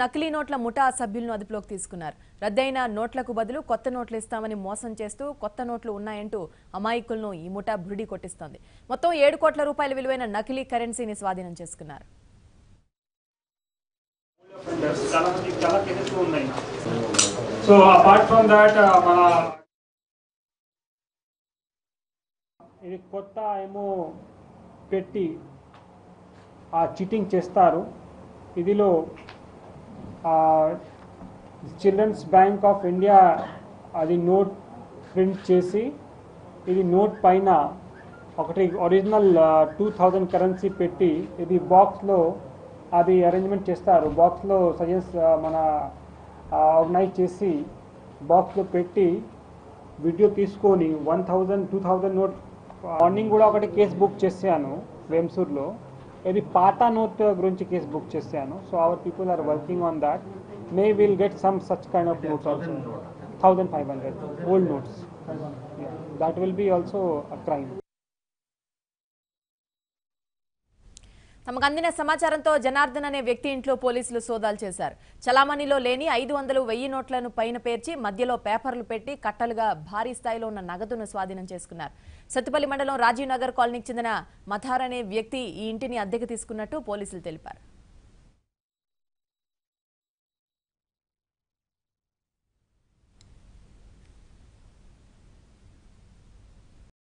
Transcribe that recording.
నకిలీ నోట్ల ముఠా సభ్యులను అదుపులోకి తీసుకున్నారు. రద్దయిన నోట్లకు బదులు కొత్త నోట్లు ఇస్తామని మోసం చేస్తూ కొత్త నోట్లు ఉన్నాయంటూ అమాయకులను ఈ ముఠా బురిడి కొట్టిస్తోంది. మొత్తం 7 కోట్ల రూపాయల విలువైన నకిలీ కరెన్సీని స్వాధీనం చేసుకున్నారు. ఇది కొత్త ఏమో పెట్టి ఆ చీటింగ్ చేస్తారు. ఇదిలో చిల్డ్రన్స్ బ్యాంక్ ఆఫ్ ఇండియా అది నోట్ ప్రింట్ చేసి ఇది నోట్ పైన ఒకటి ఒరిజినల్ 2000 కరెన్సీ పెట్టి ఇది బాక్స్లో అది అరేంజ్మెంట్ చేస్తారు. బాక్స్లో సజెస్ట్ మన ఆర్గనైజ్ చేసి బాక్స్లో పెట్టి వీడియో తీసుకొని 1000 2000 నోట్ మార్నింగ్ కూడా ఒకటి కేసు బుక్ చేశాను వేమ్సూర్లో. ఇది పాటా నోట్ గురించి కేసు బుక్ చేశాను. So our people are working on that. May will get some such kind of notes also 1500 old notes that will be also a crime. తమకు అందిన సమాచారంతో జనార్దన్ అనే వ్యక్తి ఇంట్లో పోలీసులు సోదాలు చేశారు. చలామణిలో లేని 500, 1000 నోట్లను పైన పేర్చి మధ్యలో పేపర్లు పెట్టి కట్టలుగా భారీ స్థాయిలో ఉన్న నగదును స్వాధీనం చేసుకున్నారు. సత్తుపల్లి మండలం రాజీవ్ నగర్ కాలనీకి చెందిన మథార్ అనే వ్యక్తి ఈ ఇంటిని అద్దెకు తీసుకున్నట్టు పోలీసులు తెలిపారు.